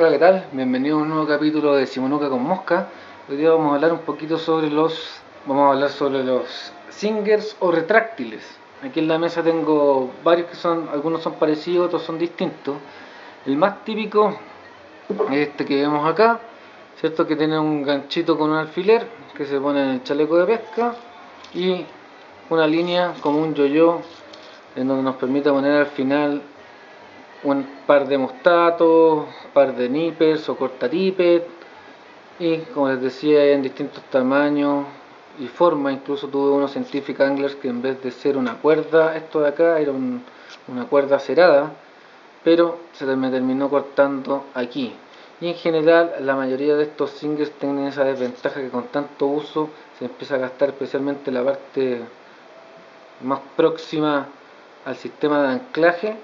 Hola, ¿qué tal? Bienvenido a un nuevo capítulo de Simonuca con Mosca. Hoy día vamos a hablar un poquito sobre los zingers o retráctiles. Aquí en la mesa tengo varios que son, algunos son parecidos, otros son distintos. El más típico es este que vemos acá, ¿cierto? Que tiene un ganchito con un alfiler que se pone en el chaleco de pesca y una línea como un yo-yo en donde nos permite poner al final un par de mostatos, par de nippers o cortanippers, y como les decía, hay en distintos tamaños y formas. Incluso tuve unos scientific anglers que en vez de ser una cuerda, esto de acá era una cuerda cerada, pero me terminó cortando aquí. Y en general la mayoría de estos zingers tienen esa desventaja que con tanto uso se empieza a gastar, especialmente la parte más próxima al sistema de anclaje,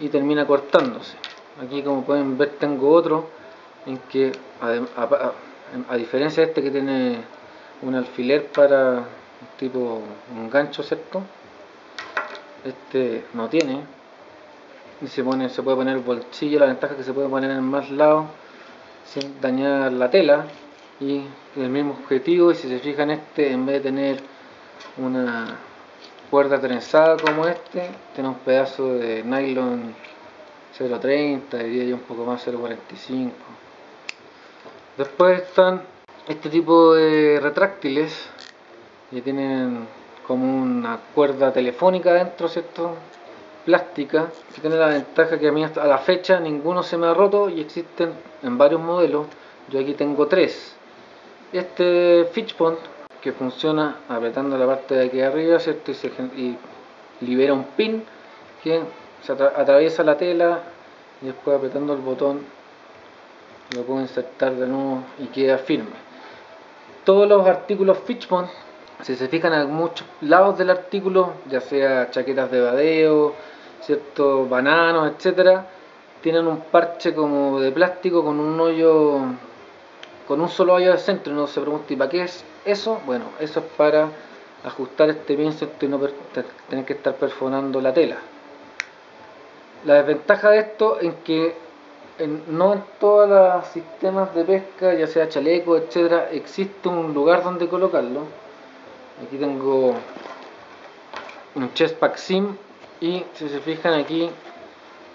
y termina cortándose. Aquí, como pueden ver, tengo otro en que a diferencia de este que tiene un alfiler para tipo un gancho, ¿cierto? Este no tiene, y se puede poner el bolsillo. La ventaja es que se puede poner en más lados sin dañar la tela, y el mismo objetivo. Y si se fijan, este, en vez de tener una cuerda trenzada como este, tiene un pedazo de nylon 0.30, diría yo un poco más, 0.45. Después están este tipo de retráctiles que tienen como una cuerda telefónica dentro, ¿cierto? Plástica, que tiene la ventaja que a mí hasta la fecha ninguno se me ha roto, y existen en varios modelos. Yo aquí tengo tres. Este Fishpond, que funciona apretando la parte de aquí arriba, ¿cierto? Y libera un pin que se atraviesa la tela, y después apretando el botón lo puedo insertar de nuevo y queda firme. Todos los artículos Fishpond, si se fijan, a muchos lados del artículo, ya sea chaquetas de badeo, ¿cierto?, bananos, etcétera, tienen un parche como de plástico con un hoyo, con un solo hoyo de centro. Uno se pregunta, ¿y para qué es eso? Bueno, eso es para ajustar este pin, ¿cierto?, y no tener que estar perforando la tela. La desventaja de esto es que no en todos los sistemas de pesca, ya sea chaleco, etcétera, existe un lugar donde colocarlo. Aquí tengo un chestpack SIM, y si se fijan aquí,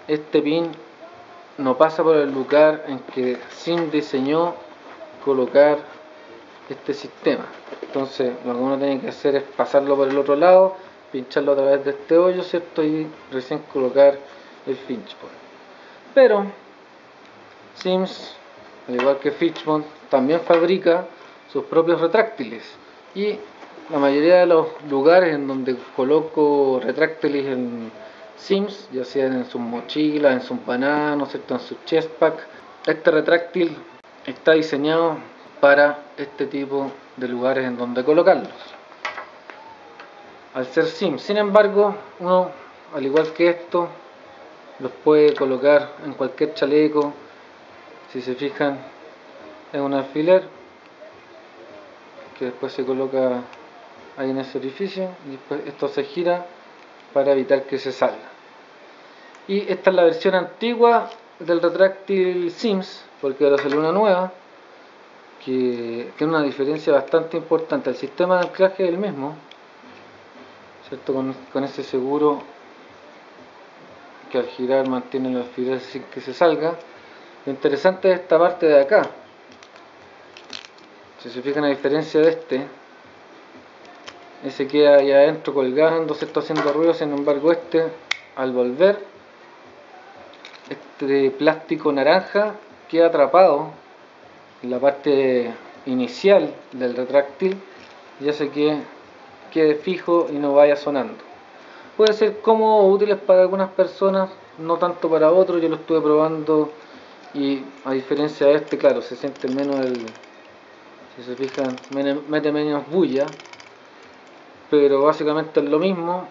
este pin no pasa por el lugar en que SIM diseñó colocar este sistema. Entonces lo que uno tiene que hacer es pasarlo por el otro lado, pincharlo a través de este hoyo, ¿cierto?, y recién colocar el Fishpond. Pero Simms, al igual que Fishpond, también fabrica sus propios retráctiles, y la mayoría de los lugares en donde coloco retráctiles en Simms, ya sea en sus mochilas, en sus bananos, ¿cierto?, en su chestpack, este retráctil está diseñado para este tipo de lugares en donde colocarlos, al ser SIM. Sin embargo, uno, al igual que esto, los puede colocar en cualquier chaleco. Si se fijan, es un alfiler que después se coloca ahí en ese orificio, y después esto se gira para evitar que se salga. Y esta es la versión antigua del retráctil Simms, porque ahora salió una nueva que tiene una diferencia bastante importante. El sistema de anclaje es el mismo, ¿cierto?, con ese seguro que al girar mantiene el alfiler sin que se salga. Lo interesante es esta parte de acá. Si se fijan, a diferencia de este, ese queda ahí adentro colgando, se está haciendo ruido. Sin embargo, este, al volver, este plástico naranja queda atrapado en la parte inicial del retráctil, y hace que quede fijo y no vaya sonando. Puede ser cómodo o útiles para algunas personas, no tanto para otros. Yo lo estuve probando, y a diferencia de este, claro, se siente menos si se fijan, mete menos bulla, pero básicamente es lo mismo.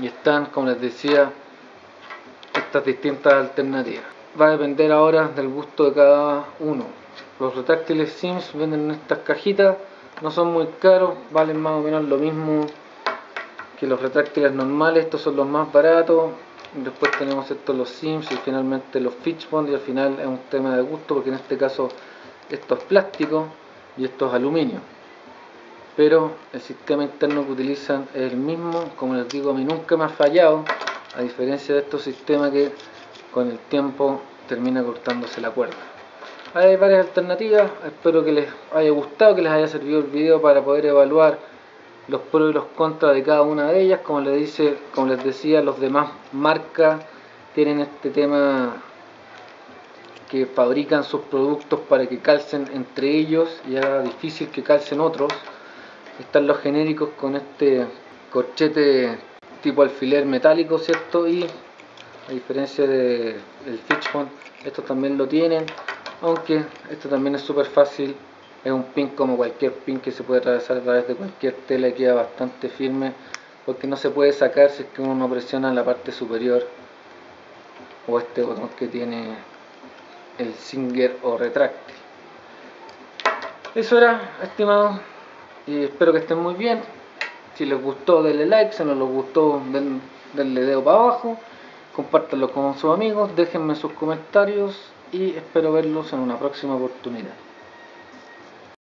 Y están, como les decía, estas distintas alternativas. Va a depender ahora del gusto de cada uno. Los retráctiles Simms venden en estas cajitas, no son muy caros, valen más o menos lo mismo que los retráctiles normales. Estos son los más baratos, Después tenemos estos los Sims y finalmente los Fishpond, y al final es un tema de gusto porque en este caso esto es plástico y esto es aluminio, pero el sistema interno que utilizan es el mismo. Como les digo, a mí nunca me ha fallado, a diferencia de estos sistemas que con el tiempo termina cortándose la cuerda. Hay varias alternativas, espero que les haya gustado, que les haya servido el video para poder evaluar los pros y los contras de cada una de ellas. Como les decía, los demás marcas tienen este tema que fabrican sus productos para que calcen entre ellos y haga difícil que calcen otros. Están los genéricos con este corchete tipo alfiler metálico, ¿cierto? Y a diferencia del Fishpond, estos también lo tienen, aunque esto también es súper fácil. Es un pin como cualquier pin que se puede atravesar a través de cualquier tela y queda bastante firme, porque no se puede sacar si es que uno no presiona la parte superior o este botón que tiene el zinger o retráctil. Eso era, estimados, y espero que estén muy bien. Si les gustó denle like, si no les gustó denle dedo para abajo, compártanlo con sus amigos, déjenme sus comentarios y espero verlos en una próxima oportunidad.